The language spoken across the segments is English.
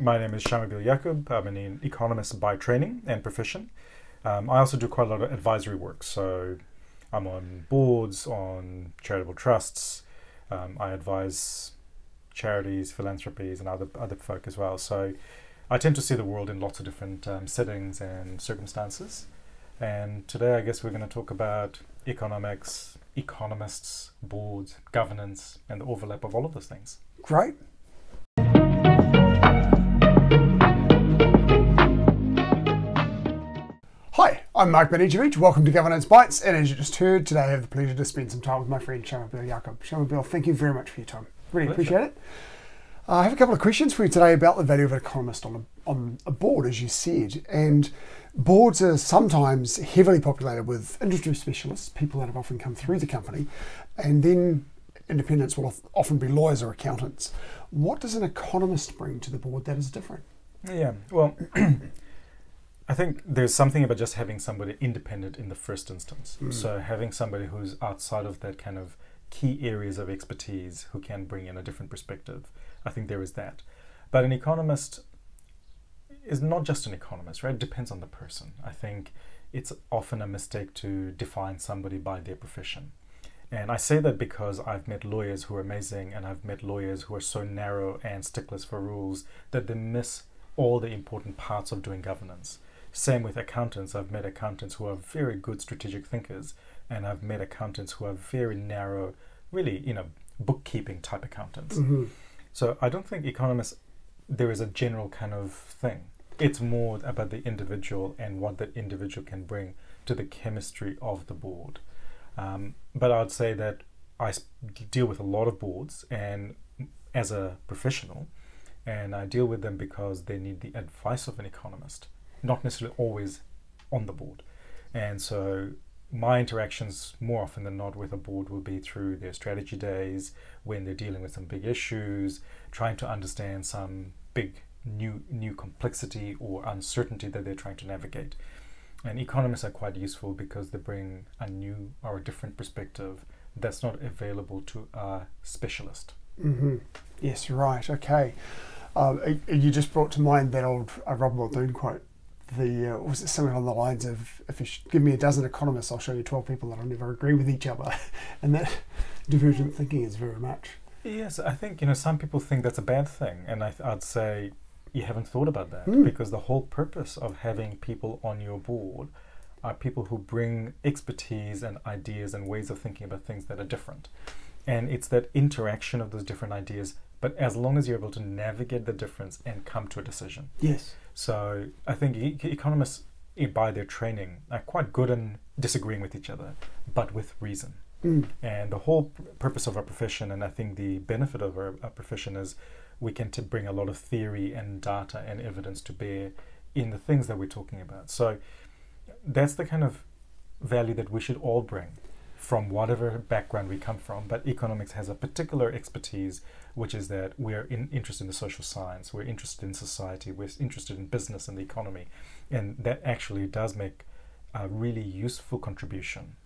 My name is Shamubeel Eaqub. I'm an economist by training and profession. I also do quite a lot of advisory work. So I'm on boards, on charitable trusts. I advise charities, philanthropies and other folk as well. So I tend to see the world in lots of different settings and circumstances. And today I guess we're going to talk about economics, economists, boards, governance and the overlap of all of those things. Great. Hi, I'm Mark Banicevich. Welcome to Governance Bites, and as you just heard, today I have the pleasure to spend some time with my friend Shamubeel Eaqub. Shamubeel, thank you very much for your time. Really appreciate it. I have a couple of questions for you today about the value of an economist on a board, as you said. And boards are sometimes heavily populated with industry specialists, people that have often come through the company, and then independents will often be lawyers or accountants. What does an economist bring to the board that is different? Yeah, well... I think there's something about just having somebody independent in the first instance. Mm. So having somebody who's outside of that kind of key areas of expertise who can bring in a different perspective. I think there is that. But an economist is not just an economist, right? It depends on the person. I think it's often a mistake to define somebody by their profession. And I say that because I've met lawyers who are amazing, and I've met lawyers who are so narrow and sticklers for rules that they miss all the important parts of doing governance. Same with accountants. I've met accountants who are very good strategic thinkers, and I've met accountants who are very narrow, really, you know, bookkeeping type accountants. Mm-hmm. So I don't think economists, there is a general kind of thing. It's more about the individual and what that individual can bring to the chemistry of the board. But I'd say that I deal with a lot of boards and as a professional, and I deal with them because they need the advice of an economist, not necessarily always on the board. And so my interactions more often than not with a board will be through their strategy days, when they're dealing with some big issues, trying to understand some big new complexity or uncertainty that they're trying to navigate. And economists are quite useful because they bring a new or a different perspective that's not available to a specialist. Mm-hmm. Yes, right, okay. You just brought to mind that old Robert Muldoon quote. Was it something on the lines of, if you give me a dozen economists, I'll show you 12 people that'll never agree with each other. And that divergent thinking is very much. Yes, I think, you know, some people think that's a bad thing. And I'd say you haven't thought about that because the whole purpose of having people on your board are people who bring expertise and ideas and ways of thinking about things that are different. And it's that interaction of those different ideas, but as long as you're able to navigate the difference and come to a decision. Yes. So I think economists, by their training, are quite good in disagreeing with each other, but with reason. Mm. And the whole purpose of our profession, and I think the benefit of our profession, is we can bring a lot of theory and data and evidence to bear in the things that we're talking about. So that's the kind of value that we should all bring from whatever background we come from. But economics has a particular expertise, which is that we're interested in the social science, we're interested in society, we're interested in business and the economy. And that actually does make a really useful contribution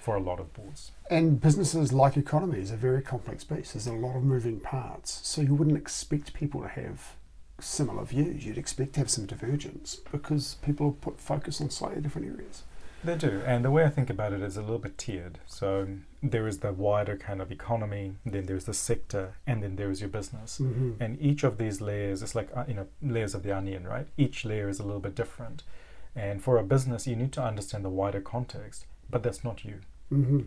for a lot of boards. And businesses, like economies, are very complex beasts. There's a lot of moving parts. So you wouldn't expect people to have similar views. You'd expect to have some divergence because people put focus on slightly different areas. They do, and the way I think about it is a little bit tiered. So there is the wider kind of economy, then there's the sector, and then there is your business. Mm-hmm. And each of these layers, it's like, you know, layers of the onion, right? Each layer is a little bit different. And for a business, you need to understand the wider context, but that's not you. Mm-hmm.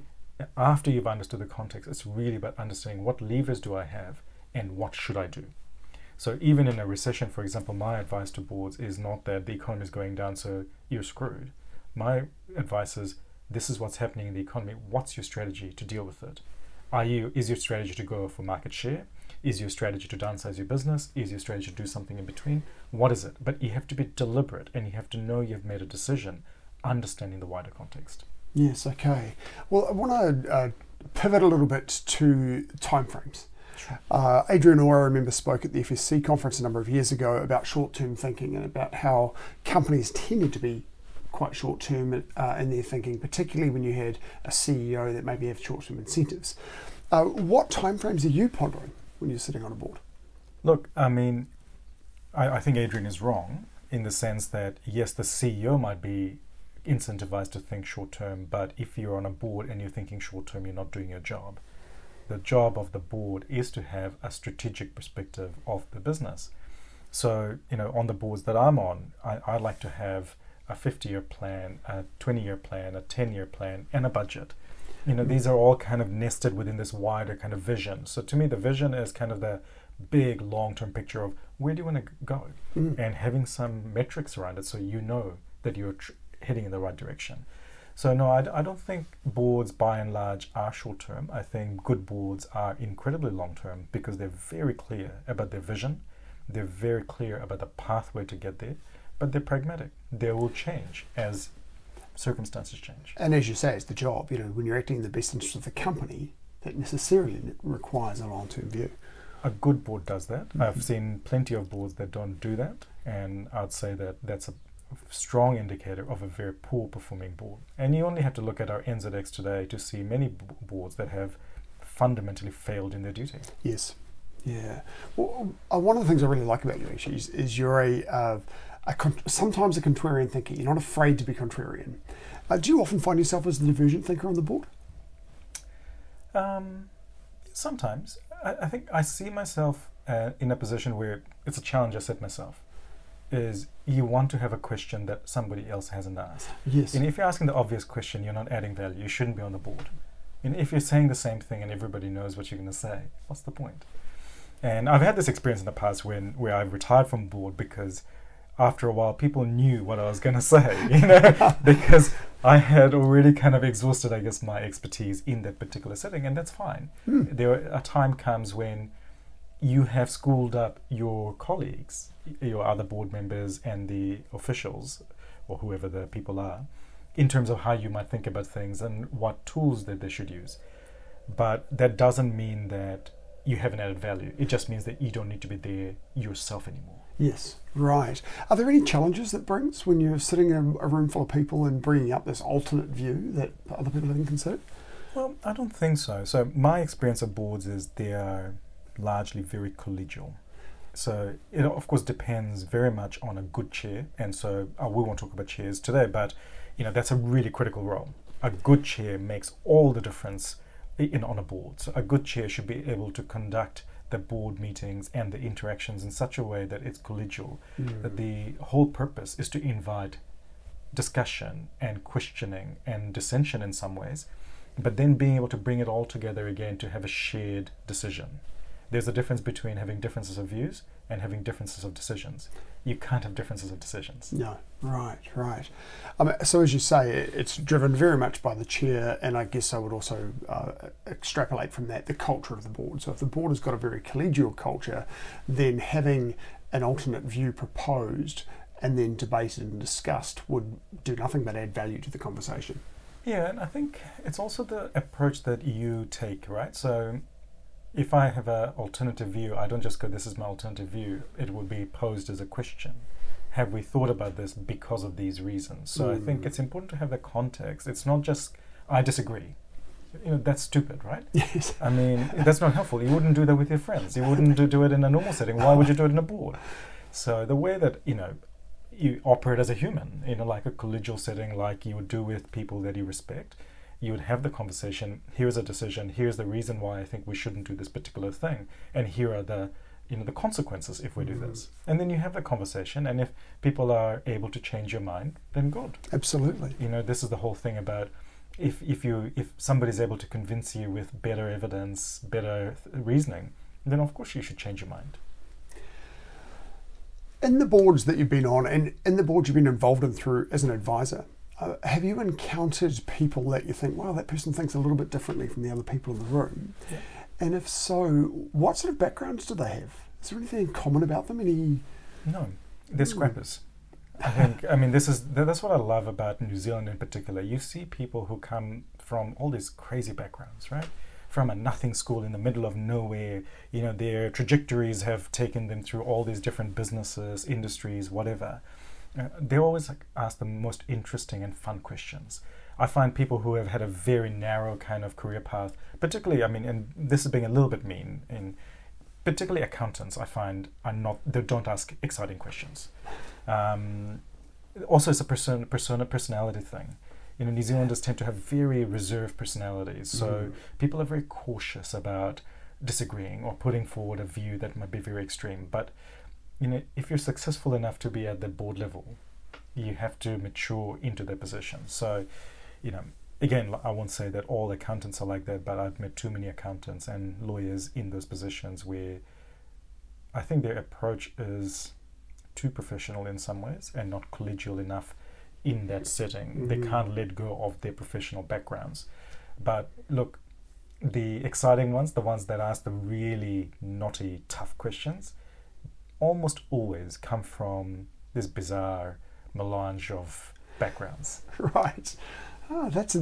After you've understood the context, it's really about understanding what levers do I have and what should I do? So even in a recession, for example, my advice to boards is not that the economy is going down, so you're screwed. My advice is, this is what's happening in the economy. What's your strategy to deal with it? Is your strategy to go for market share? Is your strategy to downsize your business? Is your strategy to do something in between? What is it? But you have to be deliberate, and you have to know you've made a decision, understanding the wider context. Yes, okay. Well, I want to pivot a little bit to timeframes. Sure. Adrian Orr, I remember, spoke at the FSC conference a number of years ago about short-term thinking and about how companies tended to be quite short-term in their thinking, particularly when you had a CEO that maybe have short-term incentives. What timeframes are you pondering when you're sitting on a board? Look, I mean, I think Adrian is wrong in the sense that, yes, the CEO might be incentivized to think short term, but if you're on a board and you're thinking short term, you're not doing your job. The job of the board is to have a strategic perspective of the business. So, you know, on the boards that I'm on, I like to have a 50-year plan, a 20-year plan, a 10-year plan, and a budget. You know, these are all kind of nested within this wider kind of vision. So to me, the vision is kind of the big long-term picture of where do you want to go, and having some metrics around it so you know that you're heading in the right direction. So no, I don't think boards by and large are short-term. I think good boards are incredibly long-term because they're very clear about their vision. They're very clear about the pathway to get there, but they're pragmatic. They will change as circumstances change. And as you say, it's the job. You know, when you're acting in the best interest of the company, that necessarily requires a long-term view. A good board does that. Mm-hmm. I've seen plenty of boards that don't do that, and I'd say that that's a strong indicator of a very poor performing board. And you only have to look at our NZX today to see many boards that have fundamentally failed in their duty. Yes. Yeah. Well, one of the things I really like about you actually is you're sometimes a contrarian thinker. You're not afraid to be contrarian. Do you often find yourself as the divergent thinker on the board? Sometimes. I think I see myself in a position where it's a challenge I set myself. Is you want to have a question that somebody else hasn't asked. Yes. And if you're asking the obvious question, you're not adding value. You shouldn't be on the board. And if you're saying the same thing and everybody knows what you're going to say, what's the point? And I've had this experience in the past where I retired from board because after a while people knew what I was going to say, you know, because I had already kind of exhausted, I guess, my expertise in that particular setting, and that's fine. Mm. A time comes when you have schooled up your colleagues, your other board members and the officials or whoever the people are in terms of how you might think about things and what tools that they should use. But that doesn't mean that you haven't added value. It just means that you don't need to be there yourself anymore. Yes, right. Are there any challenges that brings when you're sitting in a room full of people and bringing up this alternate view that other people haven't considered? Well, I don't think so. So my experience of boards is they are largely very collegial. So it, of course, depends very much on a good chair. And so we won't talk about chairs today, but you know that's a really critical role. A good chair makes all the difference on a board. So a good chair should be able to conduct the board meetings and the interactions in such a way that it's collegial, that the whole purpose is to invite discussion and questioning and dissension in some ways, but then being able to bring it all together again to have a shared decision. There's a difference between having differences of views and having differences of decisions. You can't have differences of decisions. No, right, right. So as you say, it's driven very much by the chair, and I guess I would also extrapolate from that the culture of the board. So if the board has got a very collegial culture, then having an alternate view proposed and then debated and discussed would do nothing but add value to the conversation. Yeah, and I think it's also the approach that you take, right? So if I have an alternative view, I don't just go, this is my alternative view. It would be posed as a question. Have we thought about this because of these reasons? So I think it's important to have the context. It's not just, I disagree. You know, that's stupid, right? Yes. I mean, that's not helpful. You wouldn't do that with your friends. You wouldn't do it in a normal setting. Why would you do it in a board? So the way that, you know, you operate as a human, you know, like a collegial setting, like you would do with people that you respect, you would have the conversation, here's a decision, here's the reason why I think we shouldn't do this particular thing, and here are the, you know, the consequences if we do this. And then you have the conversation, and if people are able to change your mind, then good. Absolutely. You know, this is the whole thing about if somebody's able to convince you with better evidence, better reasoning, then of course you should change your mind. In the boards that you've been on, and in the boards you've been involved in through as an advisor, have you encountered people that you think, wow, that person thinks a little bit differently from the other people in the room? Yeah. And if so, what sort of backgrounds do they have? Is there anything in common about them? Any? No, they're scrappers. I think, I mean, that's what I love about New Zealand in particular. You see people who come from all these crazy backgrounds, right? From a nothing school in the middle of nowhere, you know, their trajectories have taken them through all these different businesses, industries, whatever. They always ask the most interesting and fun questions. I find people who have had a very narrow kind of career path, particularly, I mean, and this is being a little bit mean, and particularly accountants, I find they don't ask exciting questions. Also, it's a personality thing. You know, New Zealanders tend to have very reserved personalities, so people are very cautious about disagreeing or putting forward a view that might be very extreme. But you know, if you're successful enough to be at the board level, you have to mature into their position. So, you know, again, I won't say that all accountants are like that, but I've met too many accountants and lawyers in those positions where I think their approach is too professional in some ways and not collegial enough in that setting. They can't let go of their professional backgrounds. But look, the exciting ones, the ones that ask the really knotty, tough questions, almost always come from this bizarre melange of backgrounds. Right. Oh, that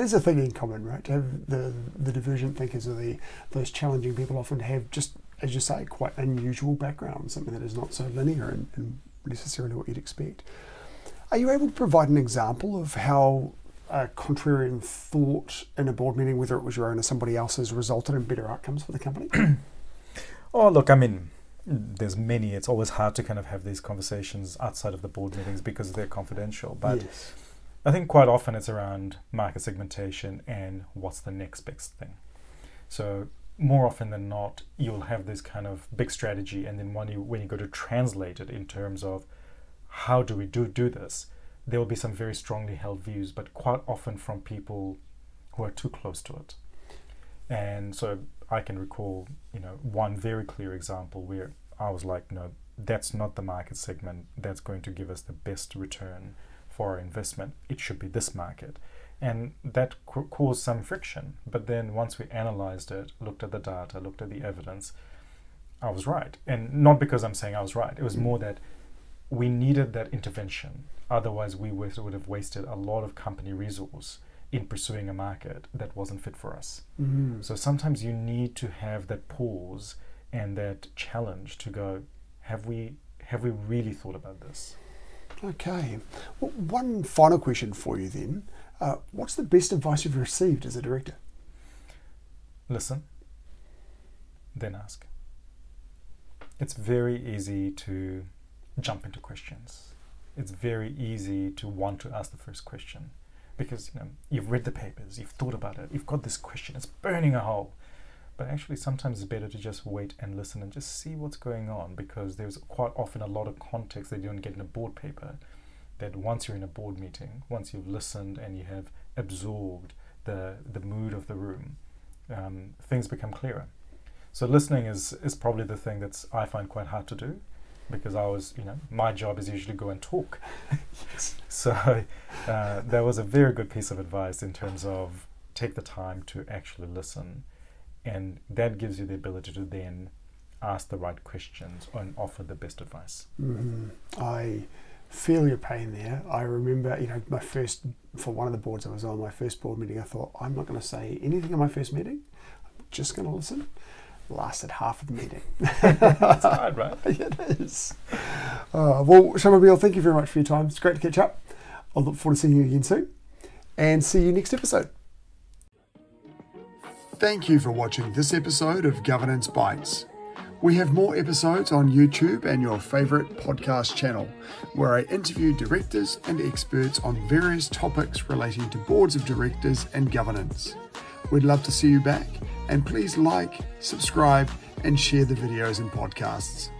is a thing in common, right? To have the divergent thinkers or those challenging people often have, just as you say, quite unusual backgrounds, something that is not so linear and necessarily what you'd expect. Are you able to provide an example of how a contrarian thought in a board meeting, whether it was your own or somebody else's, resulted in better outcomes for the company? Oh, look, I mean, there's many. It's always hard to kind of have these conversations outside of the board meetings because they're confidential. But yes, I think quite often it's around market segmentation and what's the next best thing. So more often than not, you'll have this kind of big strategy, and then when you go to translate it in terms of how do we do this, there will be some very strongly held views, but quite often from people who are too close to it. And so I can recall, you know, one very clear example where I was like, no, that's not the market segment that's going to give us the best return for our investment. It should be this market. And that caused some friction. But then once we analyzed it, looked at the data, looked at the evidence, I was right. And not because I'm saying I was right. It was more that we needed that intervention. Otherwise, we would have wasted a lot of company resource in pursuing a market that wasn't fit for us. So sometimes you need to have that pause and that challenge to go, have we really thought about this? Okay. Well, one final question for you then. What's the best advice you've received as a director? Listen, then ask. It's very easy to jump into questions. It's very easy to want to ask the first question, because you know, you've read the papers, you've thought about it, you've got this question, it's burning a hole. But actually sometimes it's better to just wait and listen and just see what's going on, because there's quite often a lot of context that you don't get in a board paper, that once you're in a board meeting, once you've listened and you have absorbed the mood of the room, things become clearer. So listening is probably the thing that's I find quite hard to do, because I was, you know, my job is usually go and talk. So that was a very good piece of advice in terms of take the time to actually listen, and that gives you the ability to then ask the right questions and offer the best advice. I feel your pain there. I remember, you know, for one of the boards I was on, my first board meeting, I thought, I'm not going to say anything in my first meeting, I'm just going to listen. Lasted half of the meeting. It's hard, right? It is. Well, Shamubeel, thank you very much for your time. It's great to catch up. I look forward to seeing you again soon, and see you next episode. Thank you for watching this episode of Governance Bites. We have more episodes on YouTube and your favourite podcast channel, where I interview directors and experts on various topics relating to boards of directors and governance. We'd love to see you back, and please like, subscribe, and share the videos and podcasts.